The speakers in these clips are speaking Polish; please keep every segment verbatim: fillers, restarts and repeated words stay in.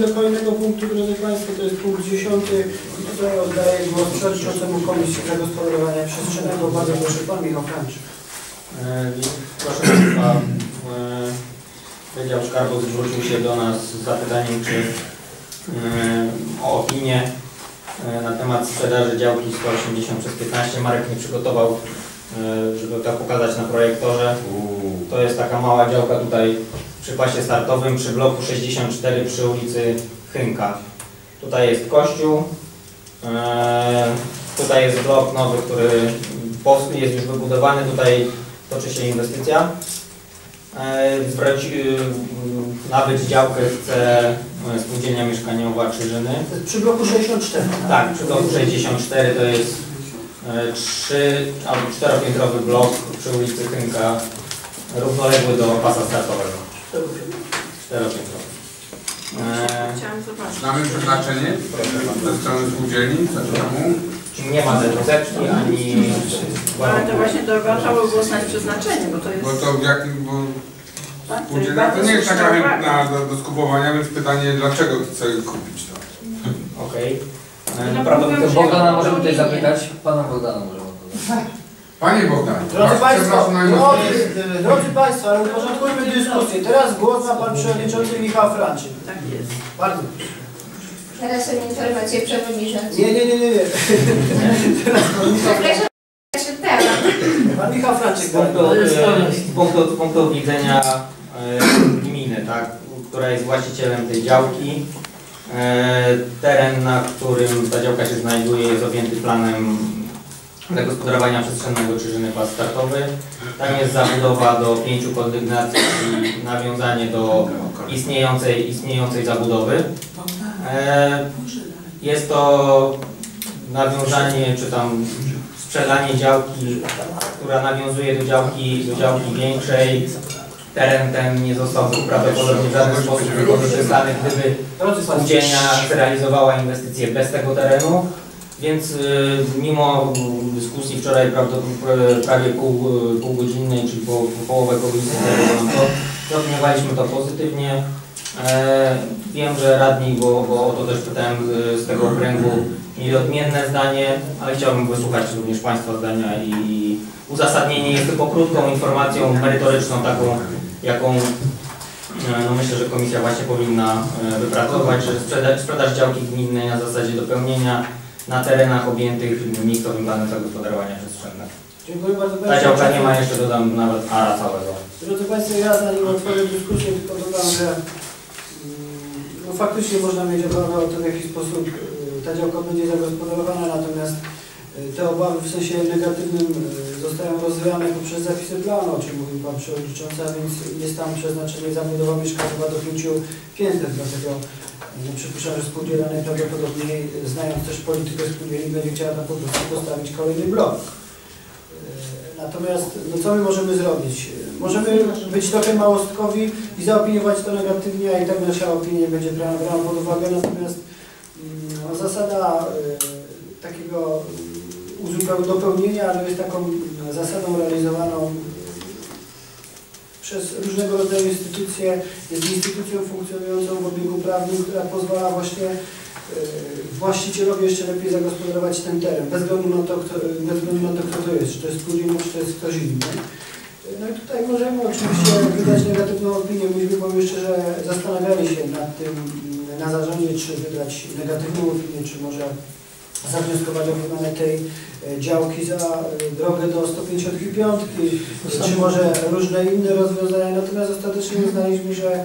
do kolejnego punktu, drodzy Państwo, to jest punkt dziesiąty. I tutaj oddaję głos przewodniczącemu Komisji Zagospodarowania Przestrzennego. Bardzo proszę, Pan Michał Franczyk. Proszę Państwa, Wydział Skarbu zwrócił się do nas z zapytaniem czy, o opinię na temat sprzedaży działki sto osiemdziesiąt przez piętnaście. Marek nie przygotował, żeby to pokazać na projektorze. To jest taka mała działka tutaj przy pasie startowym, przy bloku sześćdziesiąt cztery przy ulicy Chynka. Tutaj jest kościół, tutaj jest blok nowy, który jest już wybudowany, tutaj toczy się inwestycja. Nabyć działkę chce Spółdzielnia Mieszkaniowa Czyżyny. Przy bloku sześćdziesiąt cztery? Tak, przy bloku sześćdziesiąt cztery to jest trzy albo czteropiętrowy blok przy ulicy Chynka, równoległy do pasa startowego. Czteropiętrowy. Chciałam zobaczyć. Mamy przeznaczenie ze strony spółdzielni? Nie ma zewnętrznej ani... Ale to właśnie to warto było znać przeznaczenie, bo to jest... Bo to w jakim... Bo... Tak, to, jest to nie jest taka chętna do, do skupowania, więc pytanie, dlaczego chcę kupić to? Okej. Okay. Bogdana możemy tutaj zapytać. Pana Bogdana możemy zapytać. Panie Bogdanie, drodzy Państwo, drodzy, drodzy Państwo, ale uporządkujmy dyskusję. Teraz głos ma Pan Przewodniczący Michał Franczyk. Tak jest. Bardzo. Teraz są informacje przewodniczące. Nie, nie, nie, nie. nie. Teraz Przepraszam, się temat. Pan Michał Franczyk. Z punktu, punktu widzenia gminy, tak, która jest właścicielem tej działki. Teren, na którym ta działka się znajduje, jest objęty planem zagospodarowania przestrzennego Czyżyny pas startowy. Tam jest zabudowa do pięciu kondygnacji i nawiązanie do istniejącej, istniejącej zabudowy. Jest to nawiązanie, czy tam sprzedanie działki, która nawiązuje do działki, do działki większej. Teren ten nie został prawdopodobnie w żaden sposób wykorzystany, gdyby spółdzielnia realizowała inwestycje bez tego terenu. Więc mimo dyskusji wczoraj prawie pół, półgodzinnej, czy po, połowę godziny, to opiniowaliśmy to pozytywnie. Wiem, że radni, bo, bo o to też pytałem z tego okręgu, mieli odmienne zdanie, ale chciałbym wysłuchać również Państwa zdania i uzasadnienie jest tylko krótką informacją merytoryczną, taką, jaką no myślę, że Komisja właśnie powinna wypracować, że sprzedaż, sprzedaż działki gminnej na zasadzie dopełnienia na terenach objętych miejscowym planem zagospodarowania przestrzennego. Dziękuję bardzo. Ta działka nie ma jeszcze, dodam, nawet ara całego. Drodzy Państwo, ja zanim otworzę dyskusję, tylko dodam, że no, faktycznie można mieć obawy o to, w jaki sposób ta działka będzie zagospodarowana, natomiast te obawy w sensie negatywnym zostają rozwiane poprzez zapisy planu, o czym mówił Pan Przewodniczący, a więc jest tam przeznaczenie zabudowa mieszkaniowa do pięciu pięter, dlatego no, przypuszczam, że spółdzielnia najprawdopodobniej, znając też politykę spółdzielni, będzie chciała tam po prostu postawić kolejny blok. Natomiast no, co my możemy zrobić? Możemy być trochę małostkowi i zaopiniować to negatywnie, a i tak nasza opinia będzie brana pod uwagę, natomiast no, zasada y, takiego uzupełnienia dopełnienia no, jest taką zasadą realizowaną przez różnego rodzaju instytucje, jest instytucją funkcjonującą w obiegu prawnym, która pozwala właśnie właścicielowi jeszcze lepiej zagospodarować ten teren, bez względu na to, kto, bez względu na to, kto to jest, czy to jest spółdzielnik, czy to jest ktoś inny. No i tutaj możemy oczywiście wydać negatywną opinię, myśmy, powiem szczerze, zastanawiali się nad tym na zarządzie, czy wydać negatywną opinię, czy może zawnioskować o wymianę tej działki za drogę do sto pięćdziesiątej piątej, czy może różne inne rozwiązania, natomiast ostatecznie uznaliśmy, że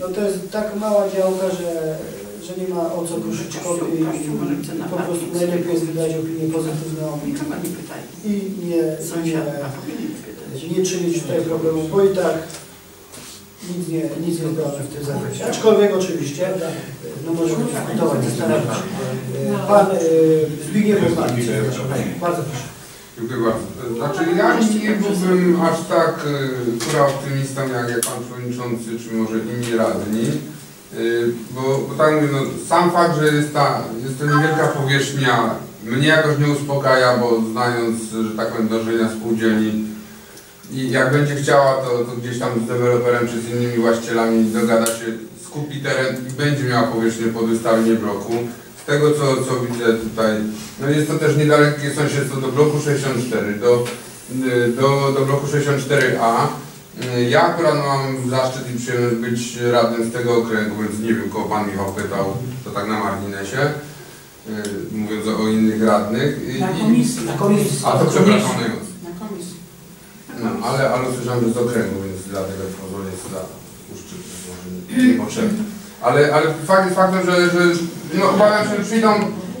no to jest tak mała działka, że że nie ma o co ruszyć kopii i po prostu najlepiej jest wydać opinię pozytywną i nie, nie czynić tutaj problemu, bo i tak nic nie, nic nie zbrodzi w tym zakresie. Aczkolwiek oczywiście, no możemy dyskutować, zastanawiać się. Pan Zbigniew Rybarczyk, bardzo proszę. Dziękuję bardzo. Znaczy ja nie byłbym aż tak która optymistą jak, jak Pan Przewodniczący, czy może inni radni. Bo, bo tak mówię, no, sam fakt, że jest, ta, jest to niewielka powierzchnia, mnie jakoś nie uspokaja, bo znając, że tak powiem, dążenia spółdzielni i jak będzie chciała, to, to gdzieś tam z deweloperem czy z innymi właścicielami dogada się, skupi teren i będzie miała powierzchnię pod wystawienie bloku. Z tego co, co widzę tutaj, no jest to też niedalekie sąsiedztwo do bloku sześćdziesiąt cztery, do, do, do bloku sześćdziesiąt cztery A. Ja akurat mam zaszczyt i przyjemność być radnym z tego okręgu, więc nie wiem, kogo pan Michał pytał, to tak na marginesie, mówiąc o innych radnych. I, na komisji. Na komisji. A to przepraszam, na komisji. Na komisji. No, ale, ale słyszałem, że z okręgu, więc dlatego pozwolę jest dla uszczypy, może niepotrzebne. Ale, ale fakt jest faktem, że, że no, obawiam się, że przyjdą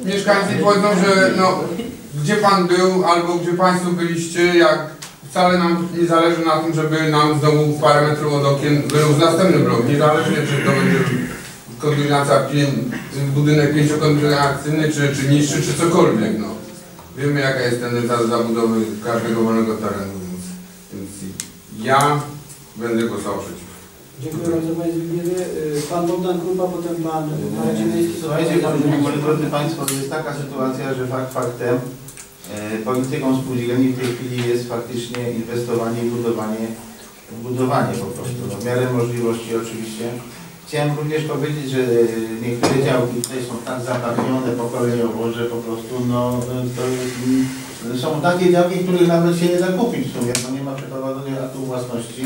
mieszkańcy i powiedzą, że no, gdzie pan był, albo gdzie państwo byliście, jak... Wcale nam nie zależy na tym, żeby nam znowu parę metrów od okien wyrósł następny blok. Niezależnie czy to będzie kombinacja, budynek pięciokombinacyjny, czy, czy niższy, czy cokolwiek. No. Wiemy, jaka jest tendencja zabudowy każdego wolnego terenu, więc, więc ja będę głosował przeciw. Dziękuję bardzo panie Zbigniewie. Pan Bogdan Krupa, potem pan Marek Ziemiec. Słuchajcie, drodzy państwo, to jest taka sytuacja, że fakt faktem polityką spółdzielni w tej chwili jest faktycznie inwestowanie i budowanie, budowanie po prostu, no, w miarę możliwości oczywiście. Chciałem również powiedzieć, że niektóre działki tutaj są tak zapewnione pokoleniowo, że po prostu no, to jest, są takie działki, których nawet się nie da kupić w sumie, no, nie ma przeprowadzenia aktu własności.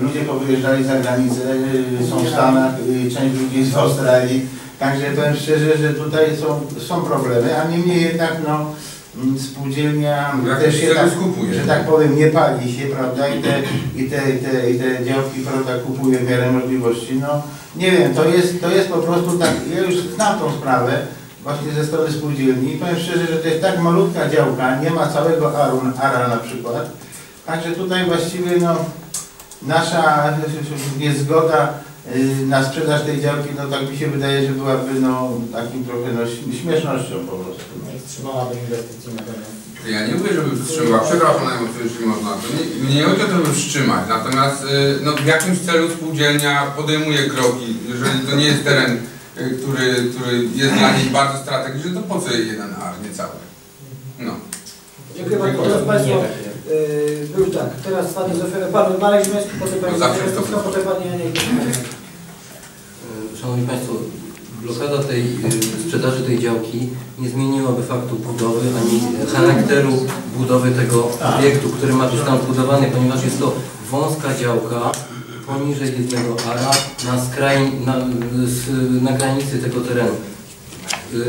Ludzie powyjeżdżali za granicę, są w Stanach, część ludzi jest w Australii, także powiem szczerze, że tutaj są, są problemy, a niemniej jednak no, spółdzielnia jak też się tak, skupuje, że tak powiem, nie pali się, prawda, i te, i te, i te, i te działki, prawda, kupuje w miarę możliwości, no nie wiem, to jest, to jest po prostu tak, ja już znam tą sprawę właśnie ze strony spółdzielni i powiem szczerze, że to jest tak malutka działka, nie ma całego arun, ara na przykład, także tutaj właściwie no nasza niezgoda na sprzedaż tej działki, no tak mi się wydaje, że byłaby no takim trochę no, śmiesznością po prostu. Wstrzymała inwestycji na pewno. Ja nie mówię, żeby wstrzymała, przepraszam najmocniej, jeśli można. Nie, nie chodzi o to, żeby wstrzymać, natomiast no, w jakimś celu spółdzielnia podejmuje kroki, jeżeli to nie jest teren, który, który jest dla niej bardzo strategiczny, to po co jeden ar, nie cały. No. Dziękuję bardzo. Teraz państwo, był tak, teraz pani Zofia, pan Marek Ziemiec, potem pani Zofia, potem pani Ania Małsława. Szanowni państwo, blokada tej sprzedaży tej działki nie zmieniłaby faktu budowy ani charakteru budowy tego obiektu, który ma być tam budowany, ponieważ jest to wąska działka poniżej jednego ara na, skraj, na, na granicy tego terenu. Yy,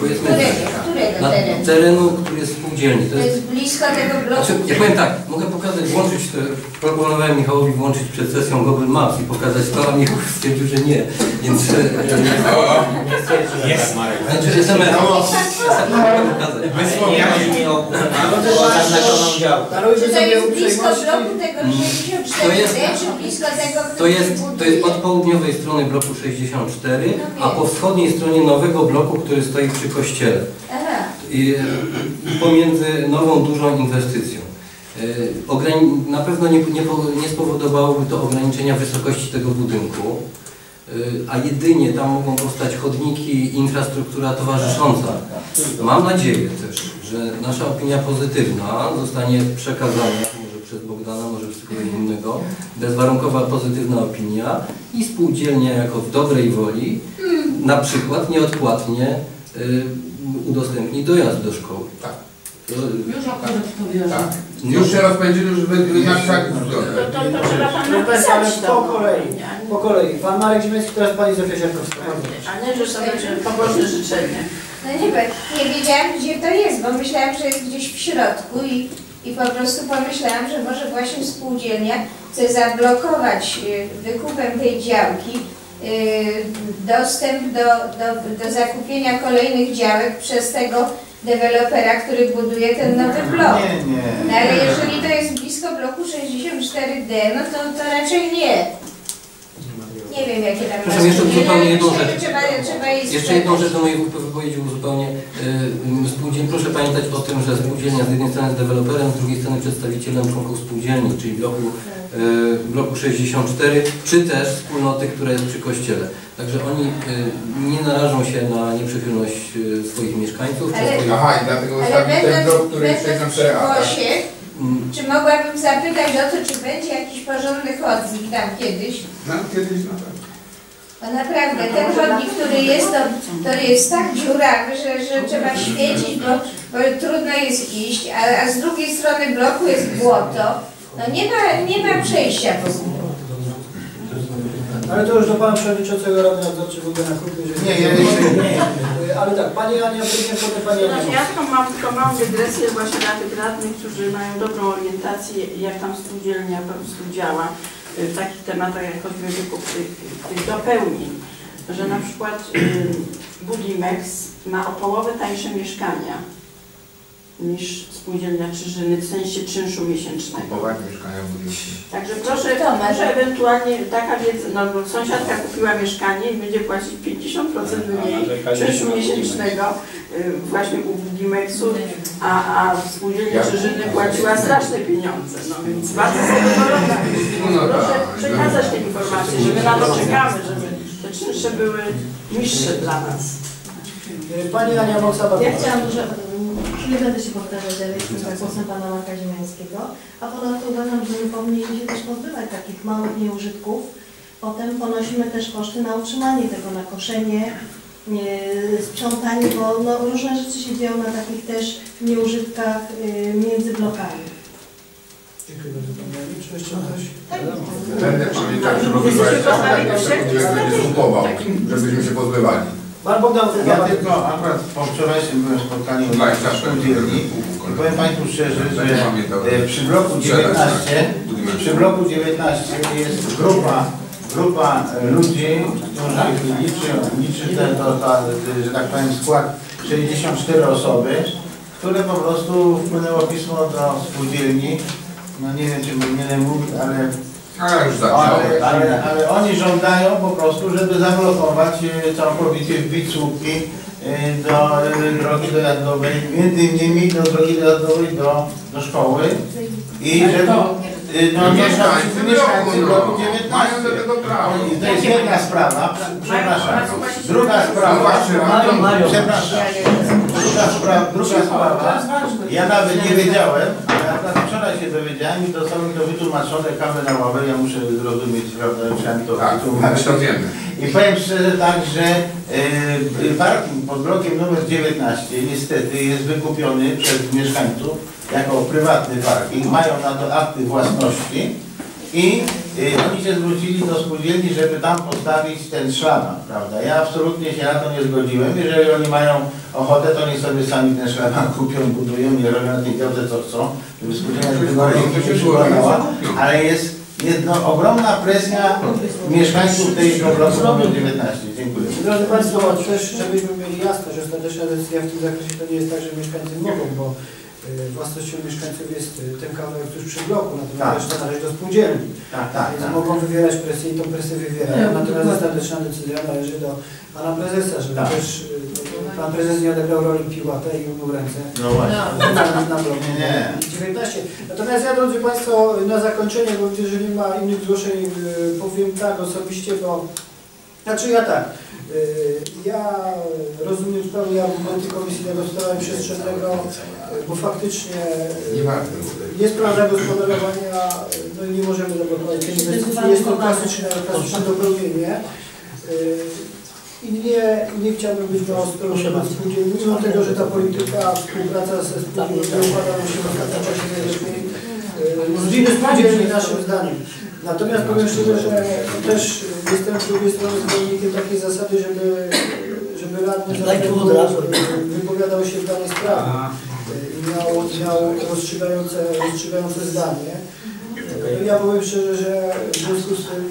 powiedzmy, którego, na terenu? terenu, który jest spółdzielni. To, to jest blisko tego bloku. Znaczy, ja powiem tak, mogę pokazać, włączyć, proponowałem Michałowi włączyć przed sesją Google Maps i pokazać to, a Michał stwierdził, że nie. Więc... Jest, Marek. Znaczy, jest emeryt. Wysłowiali mi o... Tutaj jest blisko bloku tego sześćdziesiąt cztery, to jest od południowej strony bloku sześćdziesiąt cztery, a po wschodniej stronie nowego bloku, który stoi przy kościele. Aha. I pomiędzy nową, dużą inwestycją. Ograni- na pewno nie, nie, nie spowodowałoby to ograniczenia wysokości tego budynku, a jedynie tam mogą powstać chodniki i infrastruktura towarzysząca. Mam nadzieję też, że nasza opinia pozytywna zostanie przekazana, może przez Bogdana, może przez kogoś innego, bezwarunkowa pozytywna opinia i spółdzielnia jako w dobrej woli na przykład nieodpłatnie y, udostępni dojazd do szkoły. Tak. To, już tak, to tak. Już się rozpędzili, już nasz tak zgodę. To, to, to trzeba pan napisać po kolei. Po kolei. Pan Marek Ziemiec, teraz pani Zofia Zierkowska. A nie, że sobie pobożne życzenie. No nie wiem, nie wiedziałam gdzie to jest, bo myślałam, że jest gdzieś w środku i, i po prostu pomyślałam, że może właśnie spółdzielnia chce zablokować wykupem tej działki dostęp do, do, do zakupienia kolejnych działek przez tego dewelopera, który buduje ten nowy blok. Nie, nie, nie. No, ale jeżeli to jest blisko bloku sześćdziesiąt cztery D, no to, to raczej nie. Nie wiem, jakie tam... Proszę, jeszcze zupełnie jedną rzecz. Trzeba, trzeba jeszcze jedną rzecz do mojej wypowiedzi uzupełnię. Spółdzielnia, proszę pamiętać o tym, że spółdzielnia z jednej strony jest deweloperem, z drugiej strony przedstawicielem członków spółdzielni, czyli bloku, bloku sześćdziesiąt cztery, czy też wspólnoty, która jest przy kościele. Także oni nie narażą się na nieprzychylność swoich mieszkańców. Ale, swoich... Aha, i dlatego ustawić ten blok, który jest sześćdziesiąt cztery A. Hmm. Czy mogłabym zapytać o to, czy będzie jakiś porządny chodnik tam kiedyś? No, kiedyś na pewno. To naprawdę, ten chodnik, który jest, to, to jest tak dziurawy, że, że trzeba świecić, bo, bo trudno jest iść, a, a z drugiej strony bloku jest błoto, no nie ma, nie ma przejścia po prostu. Ale to już do Pana Przewodniczącego Rady Nadzorczej Bogdana Krupy, że nie, nie, nie. Ale tak, Pani Ania, później potem Pani Ania. Ja tylko mam, tylko mam dygresję właśnie na tych radnych, którzy mają dobrą orientację, jak tam spółdzielnia po prostu działa w takich tematach, jak choćby wykup tych, tych dopełnień, że na przykład Budimex ma o połowę tańsze mieszkania niż Spółdzielnia Czyżyny, w sensie czynszu miesięcznego. Także proszę, proszę ewentualnie taka wiedza, no bo sąsiadka kupiła mieszkanie i będzie płacić pięćdziesiąt procent mniej czynszu miesięcznego właśnie u Budimexu, a, a Spółdzielnia Czyżyny płaciła straszne pieniądze, no więc bardzo sobie porąbać. Proszę przekazać te informacje, że my na to czekamy, żeby te czynsze były niższe dla nas. Pani Ania Małsława. Ja chciałam dużo. Nie będę się powtarzać, ale jestem za głosem Pana Marka Ziemieckiego, a ponadto uważam, że nie powinniśmy się też pozbywać takich małych nieużytków. Potem ponosimy też koszty na utrzymanie tego, na koszenie, sprzątanie, bo no, różne rzeczy się dzieją na takich też nieużytkach między blokami. Dziękuję bardzo Panie. Czy jeszcze coś? Będę pamiętał, że rozmawiać żebyśmy się pozbywali. Pan Bogdan Krupa. Ja tylko akurat po wczorajszym byłem spotkaniu w spółdzielni i powiem Państwu szczerze, że przy bloku dziewiętnaście, przy bloku dziewiętnaście jest grupa, grupa ludzi, którzy liczy, liczy ten, to, ta, że tak powiem, skład sześćdziesiąt cztery osoby, które po prostu wpłynęło pismo do spółdzielni. No nie wiem, czy powinienem mówić, ale... Ale, już ale, ale, ale oni żądają po prostu, żeby zablokować całkowicie wbić słupki do drogi dojazdowej, między innymi do drogi dojazdowej do, do szkoły i żeby no, mieszkańcy mieszkańcy bloku dziewiętnaście. I to jest jedna sprawa, przepraszam. Druga sprawa, przepraszam, druga sprawa, druga sprawa, ja nawet nie wiedziałem, ale wczoraj się dowiedziałem i dostał mi to wytłumaczone kawę na ławę, ja muszę zrozumieć, prawda, chciałem to tak, wytłumaczyć. To wiemy. I powiem szczerze tak, że y, parking pod blokiem numer dziewiętnaście niestety jest wykupiony przez mieszkańców jako prywatny parking, mają na to akty własności i y, oni się zwrócili do spółdzielni, żeby tam postawić ten szlaban, prawda? Ja absolutnie się na to nie zgodziłem, jeżeli oni mają ochotę, to oni sobie sami ten szlaban kupią, budują, nie robią na tej piątce co chcą, żeby spółdzielnia wykonała, ale jest Jedno, ogromna presja mieszkańców tej bloku dziewiętnaście. Dziękuję. Drodzy Państwo, też żebyśmy mieli jasność, że ostateczna decyzja w tym zakresie to nie jest tak, że mieszkańcy mogą, bo y, własnością mieszkańców jest ten kawałek tuż przy bloku, natomiast tak. Należy do spółdzielni. Tak, tak, więc tak. Mogą wywierać presję i tą presję wywierają. Natomiast ostateczna decyzja należy do Pana Prezesa, żeby tak. też y, Pan Prezes nie odegrał roli piłata i umył ręce. No właśnie. Na, na bloku dziewiętnaście. Natomiast ja, drodzy Państwo, na zakończenie, bo jeżeli nie ma innych zgłoszeń, powiem tak osobiście, bo... Znaczy ja tak, ja rozumiem sprawę argumenty Komisji Gospodarki Przestrzennego, bo faktycznie jest plan zagospodarowania, no i nie możemy zablokować tej inwestycji, jest to klasyczne, klasyczne dopełnienie. I nie, nie chciałbym być ostro wobec spółdzielni, mimo tego, że ta polityka, współpraca ze spółdzielnią układa się w ostatnim czasie najlepiej rodziny spółdzielni naszym zdaniem. Natomiast powiem szczerze, że też jestem z drugiej strony zwolennikiem takiej zasady, żeby, żeby radny wypowiadał się w danej sprawie i miał, miał rozstrzygające, rozstrzygające zdanie. Ja powiem szczerze, że w związku z tym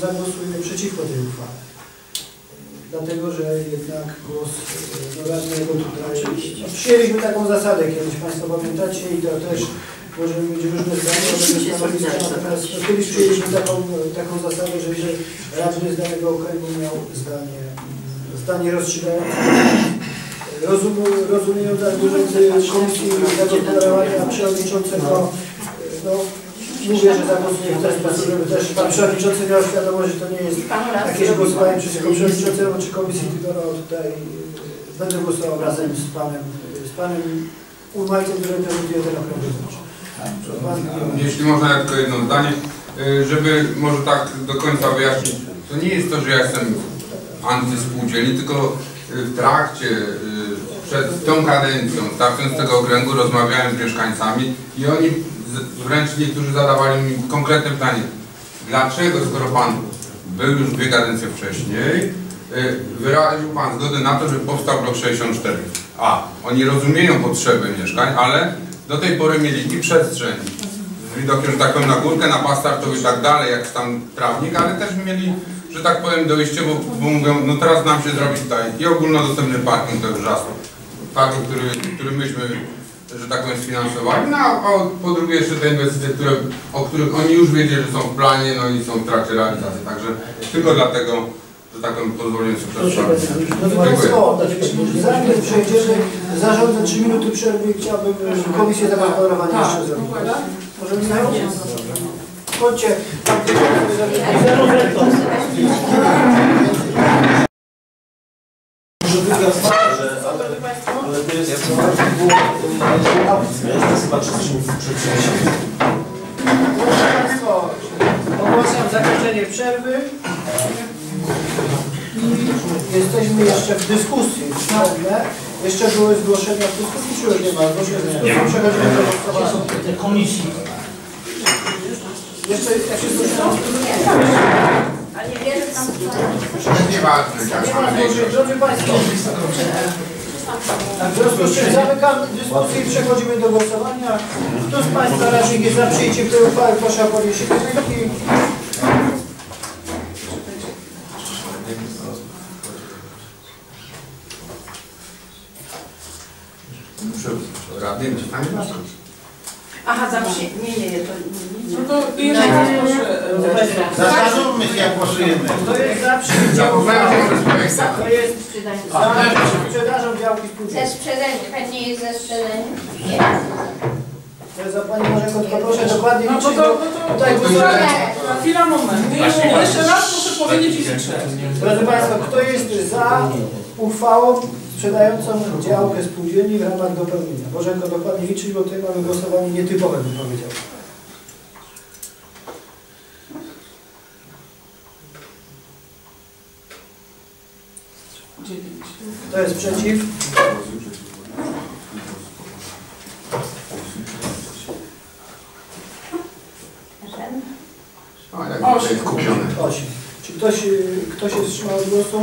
zagłosuję przeciwko tej uchwale. Dlatego, że jednak głos radnego tutaj... Przyjęliśmy taką zasadę kiedyś, Państwo pamiętacie, i to też możemy mieć różne zdania, natomiast kiedyś przyjęliśmy taką, taką zasadę, że jeżeli radny z danego okręgu miał zdanie, zdanie rozstrzygające, rozumieją zarządzący Komisji Zagospodarowania Przewodniczącego, no, mówię, że zagłosuję w ten sposób, żeby też Pan Przewodniczący miał świadomość, że to nie jest jakieś głosowanie przeciwko Przewodniczącemu czy Komisji, tylko no, tutaj będę głosował razem z Panem, z Panem Urmajtem, który reprezentuje ten okręg wyborczy. Jeśli można, ja tylko jedno zdanie, żeby może tak do końca wyjaśnić To nie jest to, że ja jestem antyspółdzielny, tylko w trakcie, przed tą kadencją, starcząc z tego okręgu, rozmawiałem z mieszkańcami i oni wręcz niektórzy zadawali mi konkretne pytanie. Dlaczego, skoro Pan był już dwie kadencje wcześniej, wyraził Pan zgodę na to, żeby powstał blok sześćdziesiąt cztery? A, oni rozumieją potrzeby mieszkań, ale do tej pory mieli i przestrzeń z widokiem, że tak powiem, na górkę, na pas startowy i tak dalej, jak tam trawnik, ale też mieli, że tak powiem, dojście, bo, bo mówią, no teraz nam się zrobi tutaj i ogólnodostępny parking, to już raz, parking, który, który myśmy, że tak powiem, sfinansowali, no a po drugie jeszcze te inwestycje, które, o których oni już wiedzieli, że są w planie, no i są w trakcie realizacji, także tylko dlatego, że tak powiem, pozwoliłem sobie przedstawić. Zanim przejdziemy, zarządzę trzy minuty przerwy i chciałbym komisję zagospodarowania jeszcze zrobić. Możemy zająć? Chodźcie. Ale to jest chyba ogłaszam zakończenie przerwy. Jesteśmy jeszcze w dyskusji. Jeszcze były zgłoszenia w dyskusji, czy już nie ma zgłoszenia? Przechodzimy do głosowania komisji. Jeszcze jak się zgłosiło? Ale nie wierzę, że tam są. Drodzy Państwo, w związku z czym zamykam dyskusję i przechodzimy do głosowania. Kto z Państwa raczej jest za przyjęciem tej uchwały, proszę o podniesienie ręki. Aha, za przyjęcie. Nie, nie, nie, to nie. No to jeszcze proszę. Zastanówmy się, jak głosujemy. To jest za przyjęcie. To jest sprzedanie. Sprzedażą działki spółdzielni. Ze sprzedaniem. Pani jest ze sprzedaniem? Nie. Za Pani Marzeko, proszę dokładnie. No to tutaj głosowanie. Chwila, moment. Jeszcze raz muszę powiedzieć i życzę. Proszę Państwa, kto jest za uchwałą sprzedającą działkę spółdzielni w ramach dopełnienia? Bożenko, dokładnie liczyć, bo tutaj mamy głosowanie nietypowe, bym powiedział. Kto jest przeciw? osiem. osiem. Czy ktoś, ktoś się wstrzymał od głosu?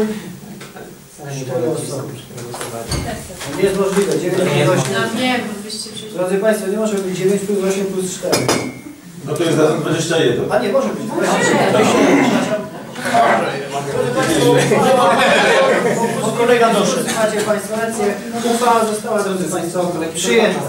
Nie jest możliwe, dziewięć plus osiem. No nie, bo byście przecież... Drodzy Państwo, nie może być dziewięć plus osiem plus cztery. No to jest razem dwadzieścia jeden. A nie, może być. Od kolega doszedł. Macie Państwo rację. Uchwała została, drodzy Państwo, przyjęta.